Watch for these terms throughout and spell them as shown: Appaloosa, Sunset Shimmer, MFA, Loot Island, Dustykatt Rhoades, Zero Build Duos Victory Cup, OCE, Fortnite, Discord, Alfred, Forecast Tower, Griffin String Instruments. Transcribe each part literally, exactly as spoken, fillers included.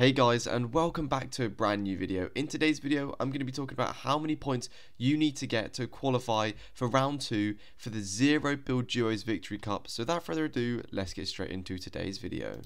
Hey guys, and welcome back to a brand new video. In today's video, I'm going to be talking about how many points you need to get to qualify for round two for the Zero Build Duos Victory Cup. So without further ado, let's get straight into today's video.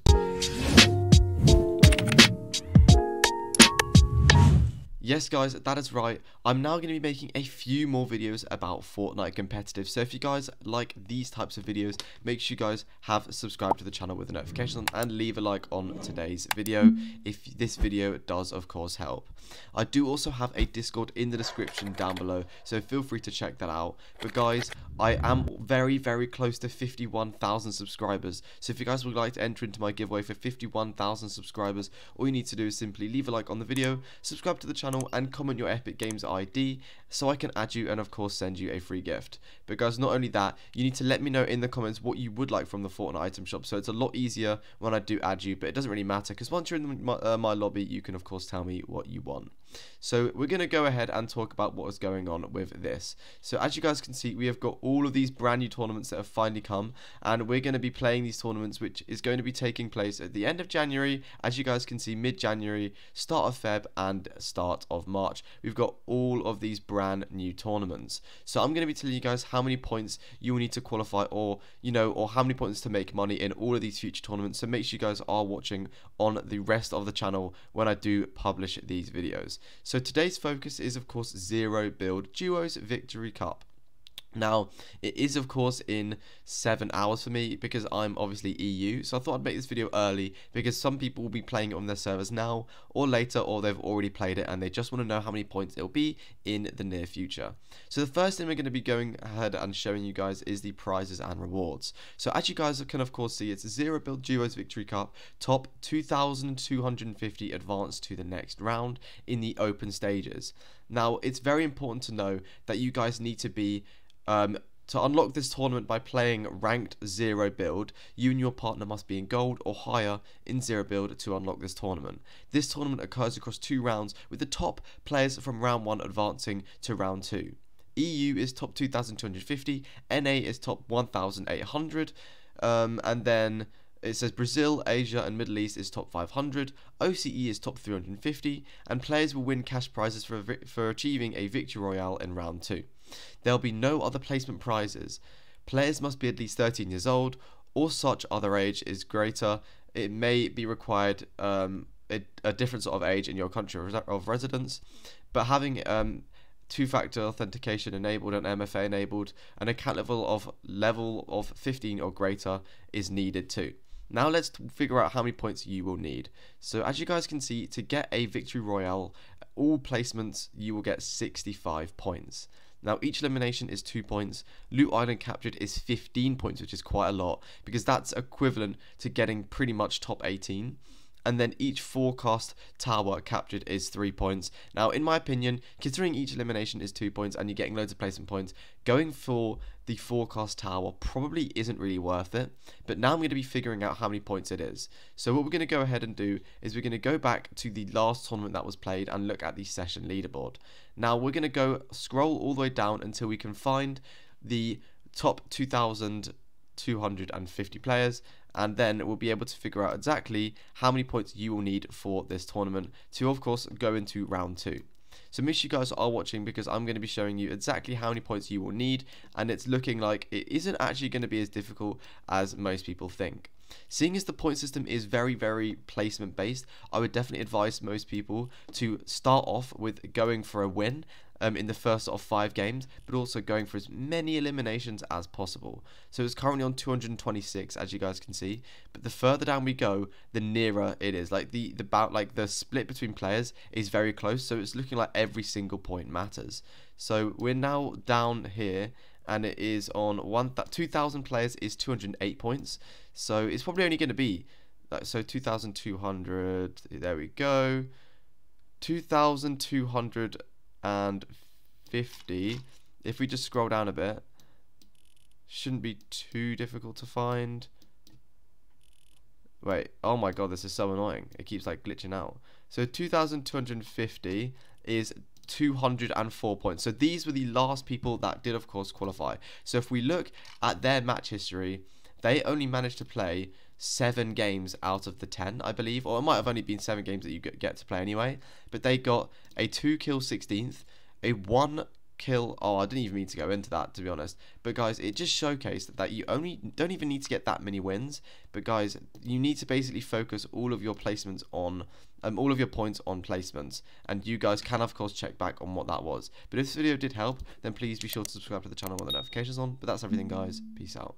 Yes guys, that is right, I'm now going to be making a few more videos about Fortnite competitive, so if you guys like these types of videos, make sure you guys have subscribed to the channel with the notifications on and leave a like on today's video if this video does of course help. I do also have a Discord in the description down below, so feel free to check that out. But guys, I am very very close to fifty-one thousand subscribers, so if you guys would like to enter into my giveaway for fifty-one thousand subscribers, all you need to do is simply leave a like on the video, subscribe to the channel and comment your Epic Games I D so I can add you and of course send you a free gift. But guys, not only that, you need to let me know in the comments what you would like from the Fortnite item shop, so it's a lot easier when I do add you, but it doesn't really matter because once you're in my, uh, my lobby you can of course tell me what you want. So we're going to go ahead and talk about what is going on with this. So as you guys can see, we have got all of these brand new tournaments that have finally come, and we're going to be playing these tournaments, which is going to be taking place at the end of January, as you guys can see, mid-January, start of Feb and start of March. We've got all of these brand new tournaments. So I'm going to be telling you guys how many points you will need to qualify, or you know, or how many points to make money in all of these future tournaments. So make sure you guys are watching on the rest of the channel when I do publish these videos. So today's focus is of course Zero Build Duos Victory Cup. Now, it is of course in seven hours for me because I'm obviously E U, so I thought I'd make this video early because some people will be playing it on their servers now or later, or they've already played it and they just want to know how many points it'll be in the near future. So the first thing we're going to be going ahead and showing you guys is the prizes and rewards. So as you guys can of course see, it's Zero Build Duos Victory Cup, top two thousand two hundred fifty advance to the next round in the open stages. Now, it's very important to know that you guys need to be Um, to unlock this tournament by playing ranked Zero Build, you and your partner must be in gold or higher in Zero Build to unlock this tournament. This tournament occurs across two rounds, with the top players from round one advancing to round two. E U is top two thousand two hundred fifty, N A is top one thousand eight hundred, um, and then it says Brazil, Asia and Middle East is top five hundred, O C E is top three hundred fifty, and players will win cash prizes for, for achieving a victory royale in round two. There'll be no other placement prizes. Players must be at least thirteen years old or such other age is greater. It may be required um, a, a different sort of age in your country of residence, but having um, two-factor authentication enabled and M F A enabled and a count level of level of fifteen or greater is needed too. Now let's figure out how many points you will need. So as you guys can see, to get a victory royale, all placements, you will get sixty-five points. Now, each elimination is two points. Loot Island captured is fifteen points, which is quite a lot because that's equivalent to getting pretty much top eighteen. And then each Forecast Tower captured is three points. Now, in my opinion, considering each elimination is two points and you're getting loads of placement points, going for the Forecast Tower probably isn't really worth it. But now I'm going to be figuring out how many points it is. So what we're going to go ahead and do is we're going to go back to the last tournament that was played and look at the session leaderboard. Now, we're going to go scroll all the way down until we can find the top two thousand two hundred fifty players, and then we'll be able to figure out exactly how many points you will need for this tournament to of course go into round two. So make sure you guys are watching because I'm going to be showing you exactly how many points you will need, and it's looking like it isn't actually going to be as difficult as most people think. Seeing as the point system is very very placement based, I would definitely advise most people to start off with going for a win Um, in the first sort of five games, but also going for as many eliminations as possible. So it's currently on two hundred twenty-six, as you guys can see, but the further down we go, the nearer it is. Like the the bout, like the split between players is very close, so it's looking like every single point matters. So we're now down here, and it is on one that two thousand players is two hundred eight points. So it's probably only going to be uh, so two thousand two hundred. There we go, two thousand two hundred and fifty. If we just scroll down a bit, shouldn't be too difficult to find. Wait, oh my god, this is so annoying, it keeps like glitching out. So two thousand two hundred fifty is two hundred four points. So these were the last people that did of course qualify. So if we look at their match history, they only managed to play seven games out of the ten, I believe, or it might have only been seven games that you get to play anyway, but they got a two kill sixteenth, a one kill, oh, I didn't even mean to go into that, to be honest, but guys, it just showcased that, that you only don't even need to get that many wins, but guys, you need to basically focus all of your placements on um, all of your points on placements, and you guys can of course check back on what that was. But if this video did help, then please be sure to subscribe to the channel with the notifications on. But that's everything, guys. Peace out.